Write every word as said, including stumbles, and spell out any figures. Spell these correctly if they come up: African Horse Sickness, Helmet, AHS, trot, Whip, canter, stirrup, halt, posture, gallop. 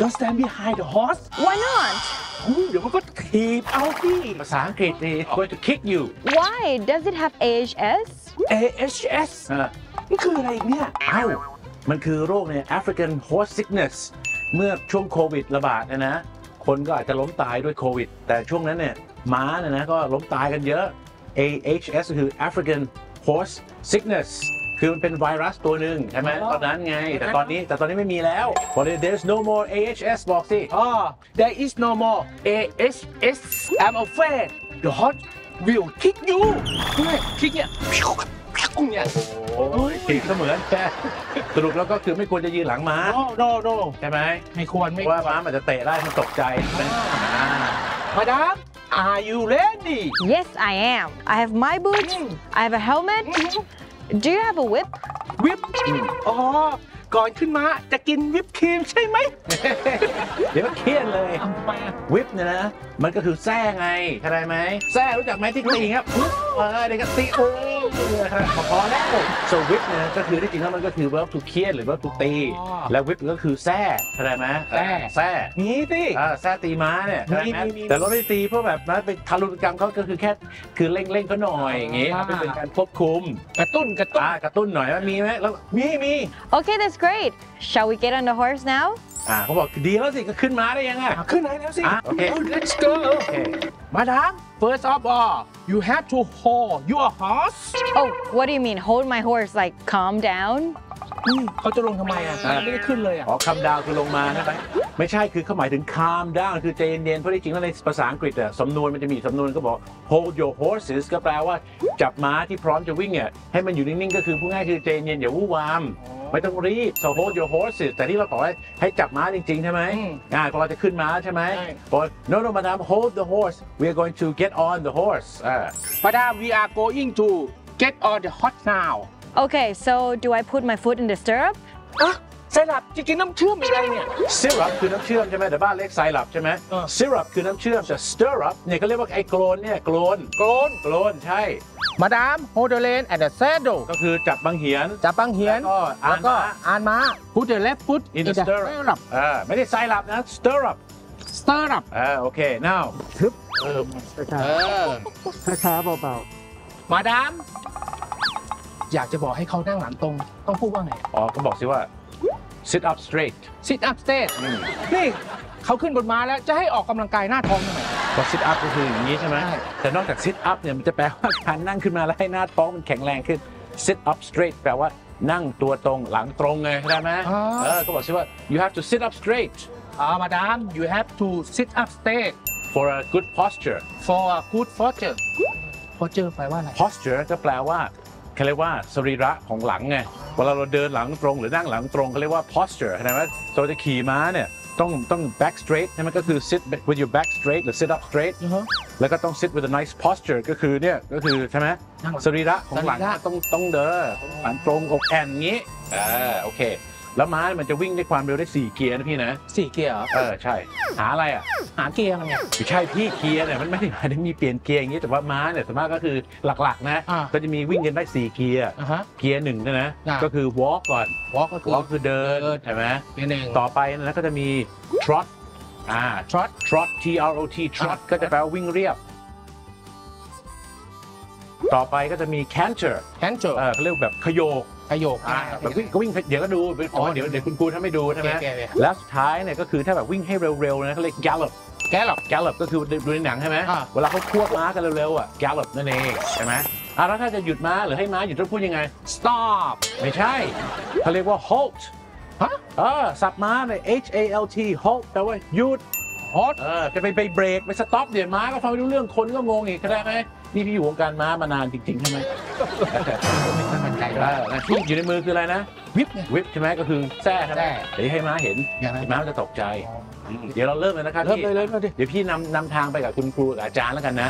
Don't stand behind the horse. Why not? เดี๋ยวมันก็ถีบเอาที่ภาษาอังกฤษนี่ going to kick you. Why does it have A H S? เอ เอช เอส นี่คืออะไรอีกเนี่ยอ้าวมันคือโรคใน African Horse Sickness เมื่อช่วงโควิดระบาดนะนะคนก็อาจจะล้มตายด้วยโควิดแต่ช่วงนั้นเนี่ยม้าเนี่ยนะก็ล้มตายกันเยอะ เอ เอช เอส คือ African Horse Sickness คือมันเป็นไวรัสตัวหนึ่งใช่ไหมตอนนั้นไงแต่ตอนนี้แต่ตอนนี้ไม่มีแล้ว but there's no more เอ เอช เอส บอกสิ oh there is no more เอ เอช เอส I'm afraid the horse will kick you คิกเนี่ยโอ้ยตีเสมือนแต่สรุปแล้วก็คือไม่ควรจะยืนหลังม้าโน่โน่ใช่ไหมไม่ควรไม่ว่าม้ามันจะเตะได้มันตกใจมาดาม Are you ready? Yes, I am. I have my boots. I have a helmet. Do you have a whip? Whip? อ๋อก่อนขึ้นม้าจะกินวิปครีมใช่ไหมเดี๋ยวมันเครียดเลยวิปเนี่ยนะมันก็คือแส้ไงเข้าใจไหมแส้รู้จักไหมที่ตีครับเออเด็กก็ตีโอ้พอแล้ว so whip เนี่ยก็คือที่จริงแล้วมันก็คือ verb to เครียดหรือ verb to ตีและ whip ก็คือแส้เข้าใจไหมแส้แส้นี้สิแส้ตีม้าเนี่ยแต่เราไม่ตีเพราะแบบนั้นไปทารุณกรรมเขาก็คือแค่คือเล่งๆเขาหน่อยอย่างงี้เป็นการควบคุมกระตุ้นกระตุ้นกระตุ้นหน่อยว่ามีไหมแล้วมีมี okay that's great shall we get on the horse now อ่าเขาบอกดีแล้วสิก็ขึ้นม้าได้ยังไงขึ้นได้แล้วสิโอเค let's go มาดัง first of all you have to hold your horse oh what do you mean hold my horse like calm down เขาจะลงทำไมอ่ะไม่ได้ขึ้นเลยอ่ะอ๋อ calm down คือลงมาใช่ไหมไม่ใช่คือเขาหมายถึง calm down คือใจเย็นๆเพราะจริงแล้วในภาษาอังกฤษอ่ะสำนวนมันจะมีสำนวนก็บอก hold your horses ก็แปลว่าจับม้าที่พร้อมจะวิ่งเนี่ยให้มันอยู่นิ่งๆก็คือพูดง่ายคือใจเย็นอย่าวู่วามไม่ต้องรีบ so hold your horses แต่ที่เราบอกว่าให้จับม้าจริงๆใช่ไหมอ่าพอเราจะขึ้นม้าใช่ไหมพอ no no madam hold the horse we are going to get on the horse อ่า madam we are going to get on the horse now okay so do I put my foot in the stirrup อ่ะไซรัปจะกินน้ำเชื่อมอะไรเนี่ย syrup คือน้ำเชื่อมใช่ไหมแต่บ้านเล็กไซรัปใช่ไหม syrup คือน้ำเชื่อมแต่ stirrup เนี่ยก็เรียกว่าไอ้โกลนเนี่ยโกลนโกลนโกลนใช่มาดาม hold the rein and the saddle ก็คือจับบังเหียนจับบังเหียนแล้วก็อ่านม้า put the left foot in the stirrup อ่าไม่ได้ไซรัปนะ stirrup stirrup อ่าโอเค now ทึบเออช้าๆเบาๆมาดามอยากจะบอกให้เขานั่งหลังตรงต้องพูดว่าไงอ๋อก็บอกสิว่าSit up straight. Sit up straight. นี่เขาขึ้นบนม้าแล้วจะให้ออกกำลังกายหน้าท้องทำไมพอ sit up ก็คืออย่างนี้ใช่ไหมแต่นอกจาก sit up เนี่ยมันจะแปลว่าการนั่งขึ้นมาแล้วให้หน้าท้องมันแข็งแรงขึ้น sit up straight แปลว่านั่งตัวตรงหลังตรงไงใช่ไหมเออก็บอกสิว่า you have to sit up straight อ่ามาดาม you have to sit up straight for a good posture for a good posture posture แปลว่าอะไร posture ก็แปลว่าเขาเรียกว่าสรีระของหลังไงเวลาเราเดินหลังตรงหรือนั่งหลังตรงเขาเรียกว่า posture นะว่าเราจะขี่ม้าเนี่ยต้องต้อง back straight นะมันก็คือ sit with your back straight หรือ sit up straight แล้วก็ต้อง sit with a nice posture ก็คือเนี่ยก็คือใช่ไหมสรีระของหลังต้องต้องเดินหลังตรงอกแอนงี้อ่าโอเคแล้วม้ามันจะวิ่งด้วยความเร็วได้สี่เกียร์นะพี่นะสี่เกียร์เหรอเออใช่หาอะไรอ่ะหาเกียร์มันเนี่ยไม่ใช่พี่เกียร์เนี่ยมันไม่ได้หมายถึงมีเปลี่ยนเกียร์อย่างนี้แต่ว่าม้าเนี่ยส่วนมากก็คือหลักๆนะก็จะมีวิ่งกันได้สี่เกียร์เกียร์หนึ่งนะก็คือ walk ก่อน walk ก็คือเดินใช่ไหมต่อไปนะก็จะมี trot อ่า trot trot t r o t trot ก็จะแปลว่าวิ่งเรียบต่อไปก็จะมี canter canter เออเรียกแบบขโยกขโยกแบบวิ่งก็วิ่งเดี๋ยวก็ดูอ๋อเดี๋ยวเดี๋ยวคุณครูถ้าไม่ดูใช่ไหมแล้วสุดท้ายเนี่ยก็คือถ้าแบบวิ่งให้เร็วๆนะเขาเรียก gallop gallop gallop ก็คือดูในหนังใช่ไหมเวลาเขาควบม้ากันเร็วๆอ่ะ gallop นั่นเองใช่ไหมอ่ะแล้วถ้าจะหยุดม้าหรือให้ม้าหยุดต้องพูดยังไง stop ไม่ใช่เขาเรียกว่า halt ฮะเออสับม้าใน h a l t halt แปลว่าหยุด halt เออจะไปไปเบรกไป stop เดี๋ยวม้าก็ฟังไม่รู้เรื่องคนก็งงอีกได้ไหมนี่พี่อยู่วงการม้ามานานจริงๆใช่ไหมที่อยู่ในมือคืออะไรนะวิปวิปใช่ไหมก็คือแส้ใช่ไหมเดี๋ยวให้ม้าเห็นม้าจะตกใจเดี๋ยวเราเริ่มเลยนะครับเดี๋ยวพี่นำนำทางไปกับคุณครูอาจารย์แล้วกันนะ